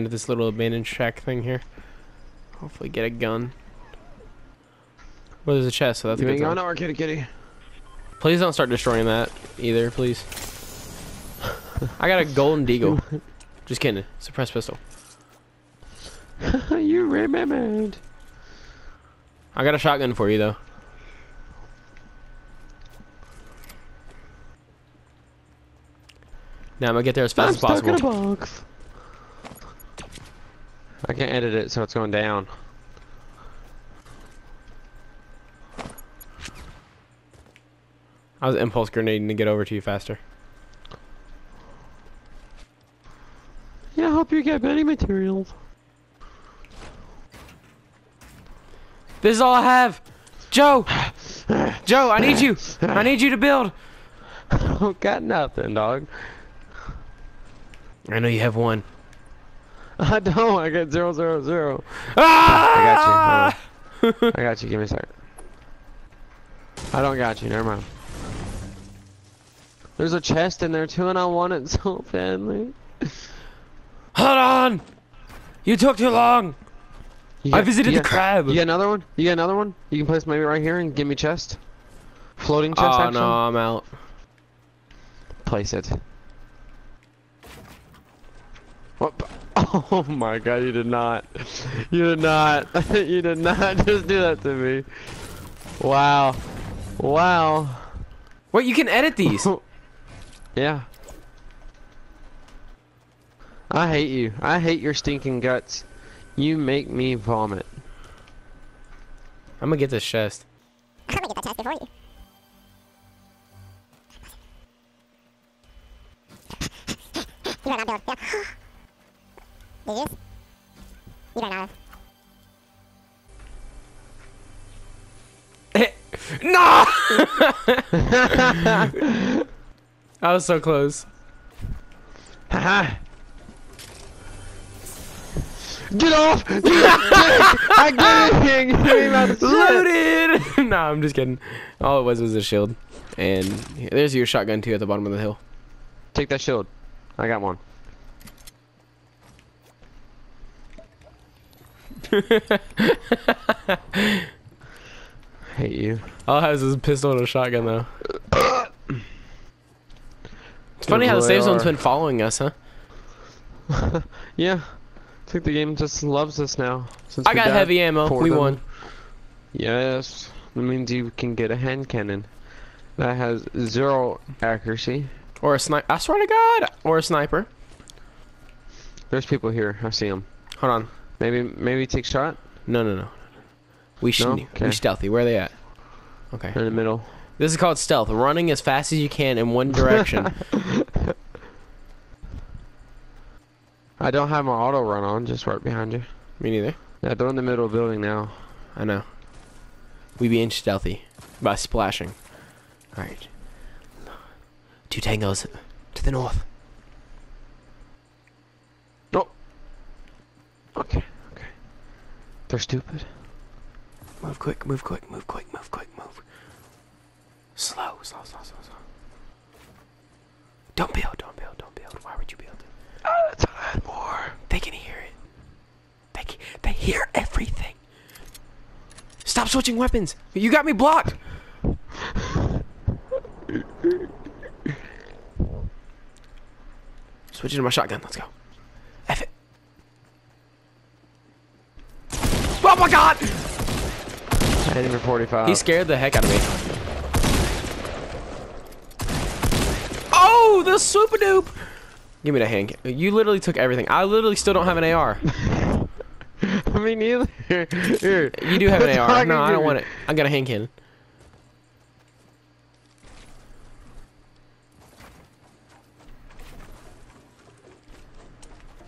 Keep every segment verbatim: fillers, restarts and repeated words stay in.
land at this little abandoned shack thing here. Hopefully get a gun. Well, there's a chest, so that's a good thing. Oh, no, our kitty kitty. Please don't start destroying that either, please. I got a golden deagle. Just kidding. Suppressed pistol. You remembered. I got a shotgun for you, though. Now I'm gonna get there as fast as possible. I'm stuck in a box. I can't edit it, so it's going down. I was impulse grenading to get over to you faster. Yeah, I hope you get many materials. This is all I have. Joe! Joe, I need you! I need you to build! I don't got nothing, dog. I know you have one. I don't. I got zero, zero, zero. Ah! I got you. I got you. Give me a second. I don't got you. Never mind. There's a chest in there too, and I want it so badly. Hold on. You took too long. Got, I visited got, the crab. You got another one? You got another one? You can place maybe right here and give me chest. Floating chest. Oh action? No, I'm out. Place it. What? Oh my god, you did not. You did not. You did not just do that to me. Wow. Wow. Wait, you can edit these. Yeah. I hate you. I hate your stinking guts. You make me vomit. I'm gonna get this chest. I'm gonna get that chest before you. You better not build. Yeah. Did you? You don't know. No! I was so close. Haha. Get off! Dude, dude, I got it! Looted! No, I'm just kidding. All it was was a shield. And there's your shotgun too at the bottom of the hill. Take that shield. I got one. I hate you. All I have is this pistol and a shotgun, though. It's funny how the save zone's been following us, huh? Yeah. I think the game just loves us now. Since I got heavy ammo. We won. Yes. That means you can get a hand cannon. That has zero accuracy. Or a sniper. I swear to God. Or a sniper. There's people here. I see them. Hold on. Maybe, maybe take shot? No, no, no. We should. No? Okay. We stealthy. Where are they at? Okay. They're in the middle. This is called stealth. Running as fast as you can in one direction. I don't have my auto run on. Just right behind you. Me neither. Yeah, they're in the middle of the building now. I know. We be inch stealthy by splashing. All right. Two tangos to the north. Okay, okay. They're stupid. Move quick, move quick, move quick, move quick, move. Slow, slow, slow, slow, slow. Don't build, don't build, don't build. Why would you build it? Oh, that's what I had more. They can hear it. They can, they hear everything. Stop switching weapons. You got me blocked. Switching to my shotgun. Let's go. F it. Oh my god! I hit him for forty-five. He scared the heck out of me. Oh, the super dupe! Give me the hand. You literally took everything. I literally still don't have an A R. I mean, neither. Here. You do have an A R. No, I don't want it. I got a hand cannon.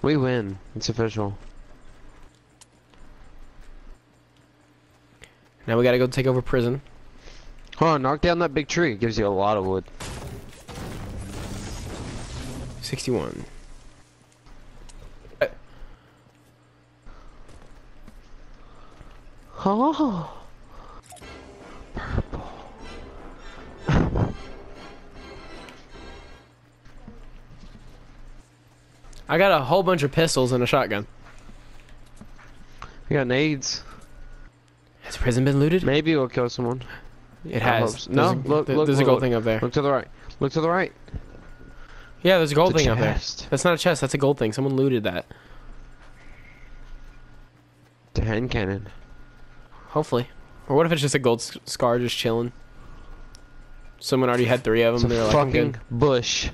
We win. It's official. Now we gotta go take over prison. Hold on, knock down that big tree. It gives you a lot of wood. sixty-one. Oh. Purple. I got a whole bunch of pistols and a shotgun. We got nades. Has the prison been looted? Maybe we'll kill someone. It has. No, a, look, th look, there's look, a gold look, thing up there. Look to the right. Look to the right. Yeah, there's a gold it's thing a up there. That's not a chest. That's a gold thing. Someone looted that. It's a hand cannon. Hopefully. Or what if it's just a gold scar just chilling? Someone already had three of them. They're like, fucking bush.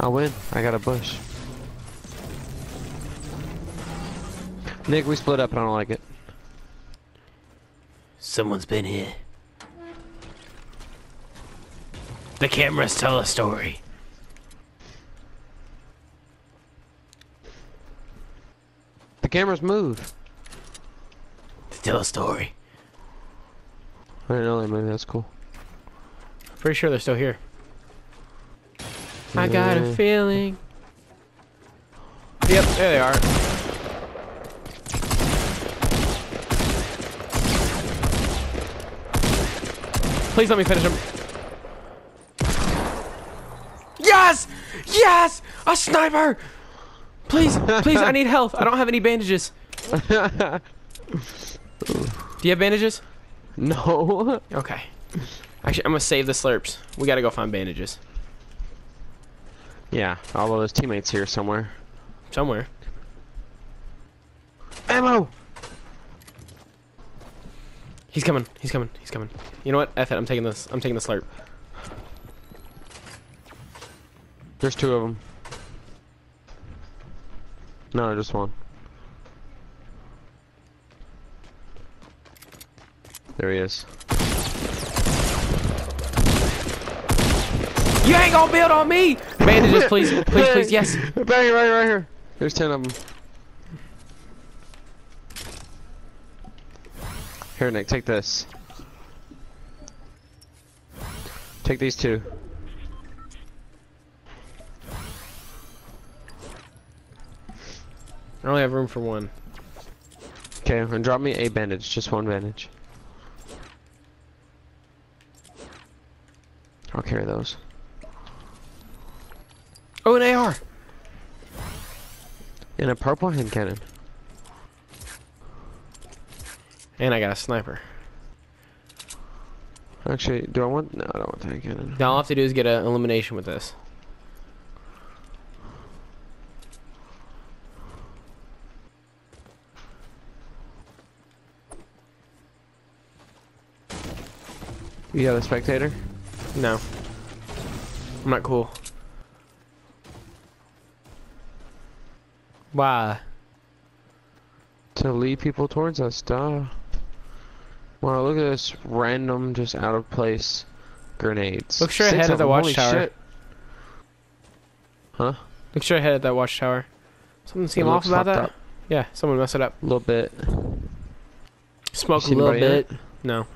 I win. I got a bush. Nick, we split up. I don't like it. Someone's been here. The cameras tell a story. The cameras move. They tell a story. I didn't know they moved. That's cool. I'm pretty sure they're still here. I got a feeling. Yep, there they are. Please let me finish him. Yes! Yes! A sniper! Please, please, I need health. I don't have any bandages. Do you have bandages? No. Okay. Actually, I'm gonna save the slurps. We gotta go find bandages. Yeah, all of his teammates here somewhere. Somewhere. Ammo! He's coming, he's coming, he's coming. You know what? F it, I'm taking this. I'm taking the slurp. There's two of them. No, just one. There he is. You ain't gonna build on me! Bandages, please, please, please, yes. Right here, right here, right here. There's ten of them. Here, Nick, take this. Take these two. I only have room for one. Okay, and drop me a bandage, just one bandage. I'll carry those. Oh, an A R! And a purple hand cannon. And I got a sniper. Actually, do I want... No, I don't want the hand cannon. Now all I have to do is get an elimination with this. You got a spectator? No. I'm not cool. Why? To lead people towards us, duh. Wow, look at this random, just out of place grenades. Look straight ahead at the watchtower. Huh? Look straight ahead at that watchtower. Something seem off about that? Up. Yeah, someone messed it up. A little bit. Smoke a little bit. No.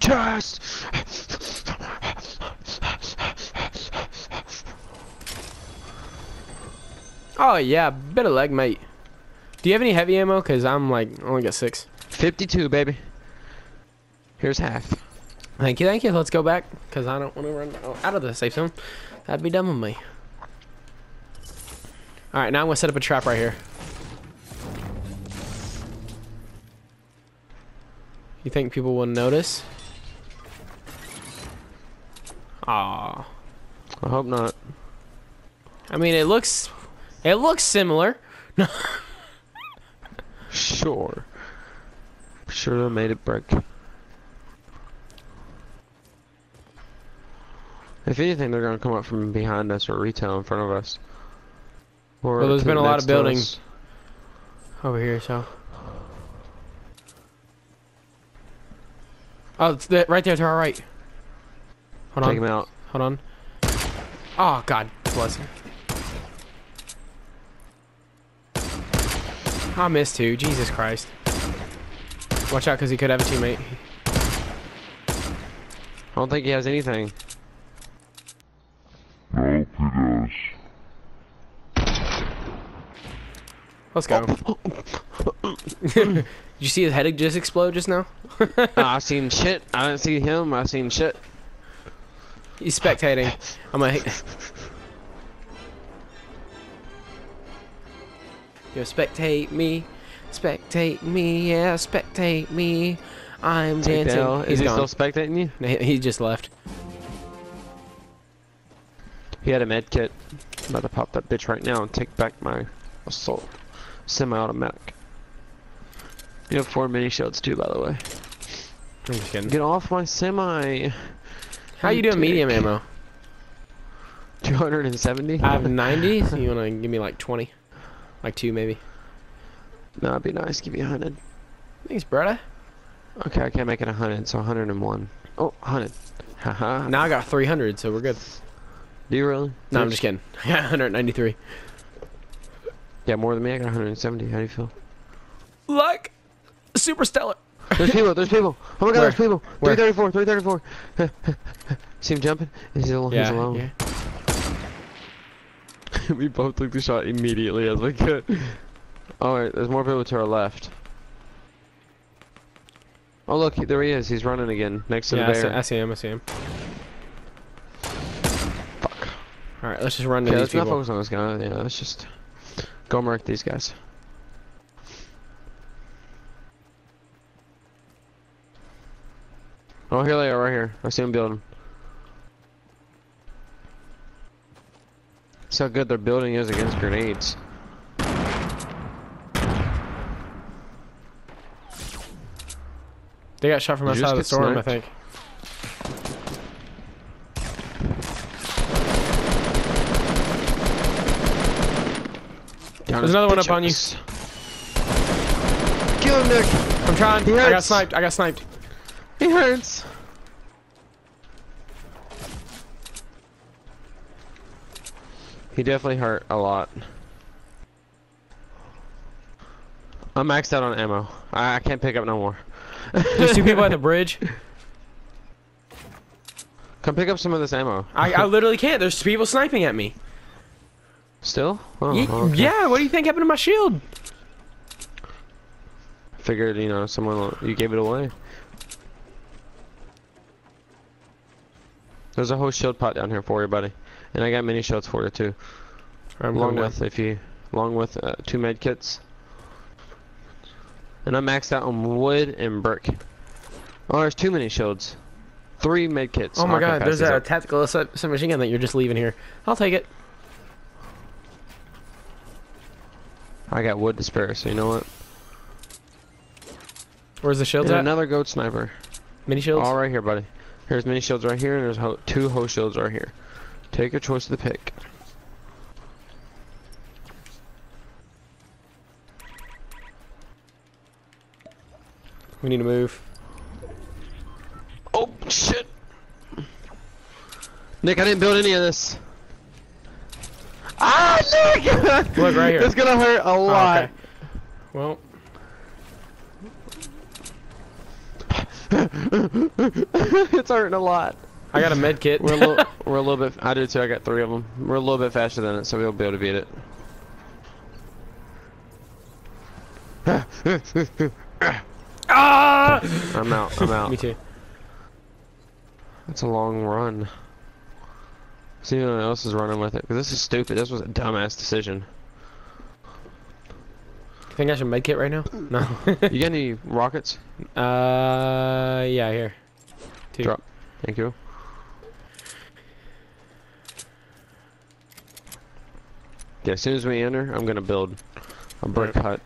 Chest! Oh yeah, bit of leg, mate. Do you have any heavy ammo? Cause I'm like only got six. fifty-two, baby. Here's half. Thank you, thank you. Let's go back, cause I don't want to run out of the safe zone. That'd be dumb of me. All right, now I'm gonna set up a trap right here. You think people will notice? Aww. I hope not. I mean, it looks. It looks similar. Sure. Should have made it break. If anything, they're gonna come up from behind us or retail in front of us. Or well, there's been a lot of buildings over here, so. Oh, it's the, right there to our right. Hold on. Take him out. Hold on. Oh God, bless him. I missed two. Jesus Christ. Watch out, because he could have a teammate. I don't think he has anything. Nope, he does. Let's go. Did you see his head just explode just now? uh, I seen shit. I didn't see him. I seen shit. He's spectating. I'm gonna. Yo, spectate me, spectate me, yeah, spectate me. I'm Take dancing. He's Is he gone. Still spectating you? No, he, he just left. He had a med kit. I'm about to pop that bitch right now and take back my assault semi-automatic. You have four mini shields too, by the way. I'm just kidding. Get off my semi. How you doing, medium ammo? two hundred seventy. I have ninety. So you wanna give me like twenty, like two maybe? No, it'd be nice. Give me a hundred. Thanks, brother. Okay, I can't make it a hundred, so one hundred and one. Oh, one hundred. Haha. Now I got three hundred, so we're good. Do you really? No, I'm just kidding. I got one hundred ninety-three. Yeah, more than me. I got one hundred seventy. How do you feel? Like super stellar. There's people. There's people. Oh my God! Where? There's people. Where? three thirty-four. three thirty-four. See him jumping? He's alone. Yeah, he's alone. Yeah. We both took the shot immediately as we could. All right. There's more people to our left. Oh look, there he is. He's running again next to yeah, the bear. I see him. I see him. Fuck. All right. Let's just run to yeah, these let's people. Let's not focus on this guy. Yeah. Let's just go murk these guys. Oh, here they are, right here. I see them building. See how good their building is against grenades. They got shot from outside of the storm, I think. There's another one up on you. Kill him, Nick. I'm trying. I got sniped. I got sniped. He hurts. He definitely hurt a lot. I'm maxed out on ammo. I, I can't pick up no more. There's two people at the bridge. Come pick up some of this ammo. I, I literally can't. There's people sniping at me. Still? Oh, you, okay. Yeah, what do you think happened to my shield? Figured, you know, someone, you gave it away. There's a whole shield pot down here for you, buddy, and I got mini shields for you too. I'm along with down. if you, along with uh, two med kits, and I maxed out on wood and brick. Oh, there's too many shields, three med kits. Oh my God, there's a up. tactical submachine gun that you're just leaving here. I'll take it. I got wood to spare, so you know what? Where's the shields and at? Another goat sniper. Mini shields. All right here, buddy. Here's mini shields right here, and there's ho two ho shields right here. Take your choice of the pick. We need to move. Oh shit! Nick, I didn't build any of this. Ah, Nick! Look right here. It's gonna hurt a lot. Oh, okay. Well. It's hurting a lot. I got a med kit. We're a little, we're a little bit. I do too. I got three of them. We're a little bit faster than it, so we'll be able to beat it. Ah! I'm out. I'm out. Me too. That's a long run. See if anyone else is running with it. Cause this is stupid. This was a dumbass decision. You think I should med kit right now? No. You got any rockets? Uh, yeah, here. Two. Drop. Thank you. Yeah, as soon as we enter, I'm gonna build a brick right. hut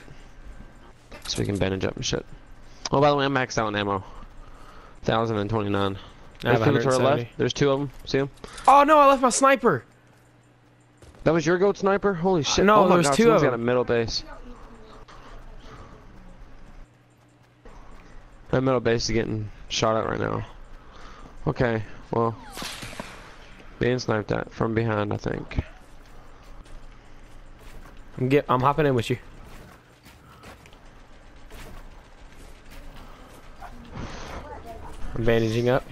so we can bandage up and shit. Oh, by the way, I'm maxed out on ammo. one thousand twenty-nine. There's two to our left. There's two of them. See them? Oh no, I left my sniper. That was your goat sniper? Holy shit! Uh, no, oh, there was God, two of them. Someone's got a middle base. That metal base is getting shot at right now. Okay, well, being sniped at from behind, I think. I'm get. I'm hopping in with you. I'm bandaging up.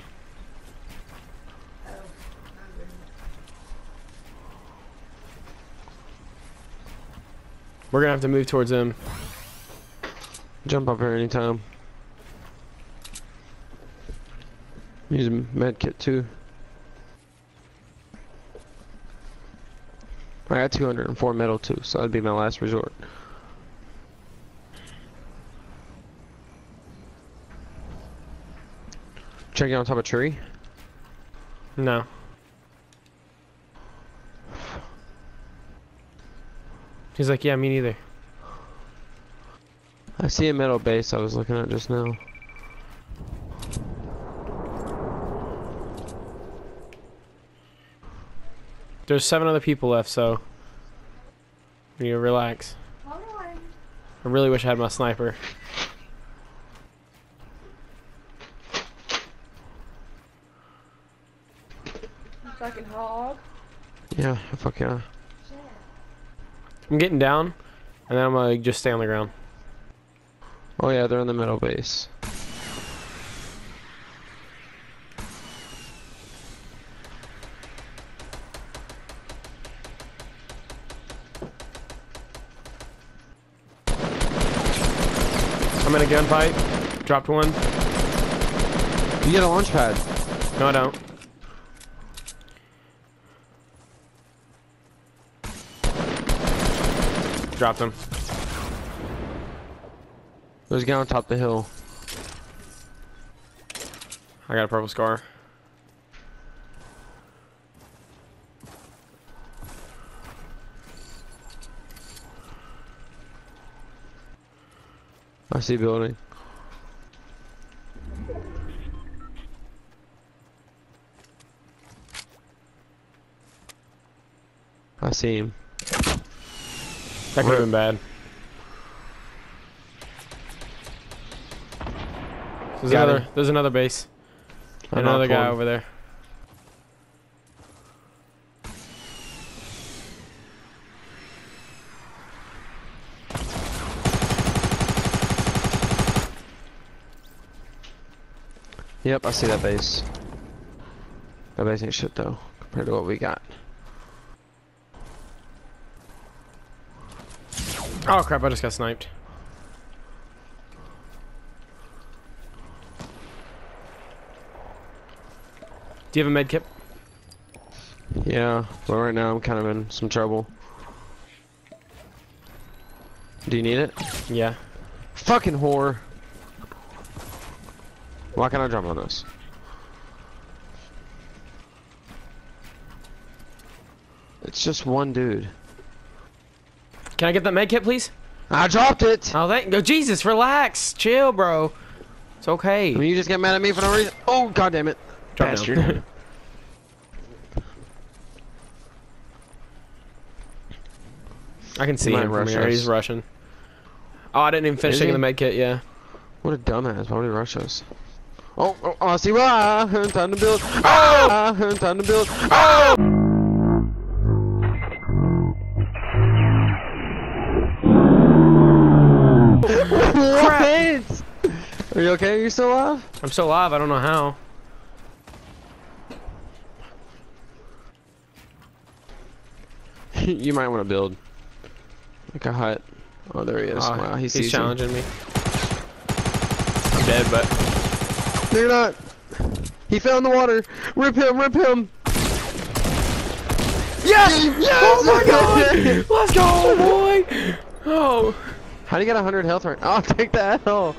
We're gonna have to move towards him. Jump up here anytime. Use a med kit too. I got two hundred four metal too, so that'd be my last resort. Checking on top of a tree? No. He's like, yeah, me neither. I see a metal base I was looking at just now. There's seven other people left, so you know, relax. Hold on. I really wish I had my sniper. You fucking hog. Yeah, fuck yeah. yeah. I'm getting down, and then I'm gonna just stay on the ground. Oh yeah, they're in the middle base. I'm in a gunfight. Dropped one. You get a launch pad. No, I don't. Dropped him. There's a guy on top of the hill. I got a purple scar. I see building. I see him. That could have been bad. There's Got another him. there's another base. And another guy him. over there. Yep, I see that base. That base ain't shit though, compared to what we got. Oh crap, I just got sniped. Do you have a med kit? Yeah, but right now I'm kind of in some trouble. Do you need it? Yeah. Fucking whore! Why can't I jump on this? It's just one dude. Can I get that med kit, please? I dropped it! Oh, thank go. Oh, Jesus, relax. Chill, bro. It's okay. I mean, you just get mad at me for no reason. Oh, god damn it. Bastard. I can see him from here. He's rushing. Oh, I didn't even finish taking the med kit, yeah. What a dumbass. Why would he rush us? Oh, oh, oh, I see why. Time to build. Oh, time to build. Oh! Crap. Are you okay? Are you still alive? I'm still alive. I don't know how. You might want to build like a hut. Oh, there he is. Oh, wow, he he's sees challenging me. me. I'm dead, but. No, you're not. He fell in the water. Rip him, rip him. Yes! Yes! Oh my god! Let's go, boy! Oh. How do you get one hundred health right now? I'll take that. Oh.